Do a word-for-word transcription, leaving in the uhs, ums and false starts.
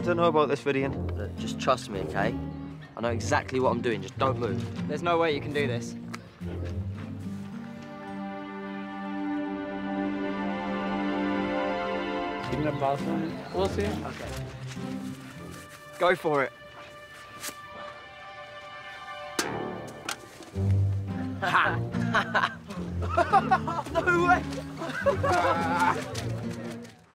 I don't know about this, Vidian. Look, just trust me, okay? I know exactly what I'm doing, just don't move. There's no way you can do this. Give me the bathroom. We'll see. Okay. Go for it. Ha! No way!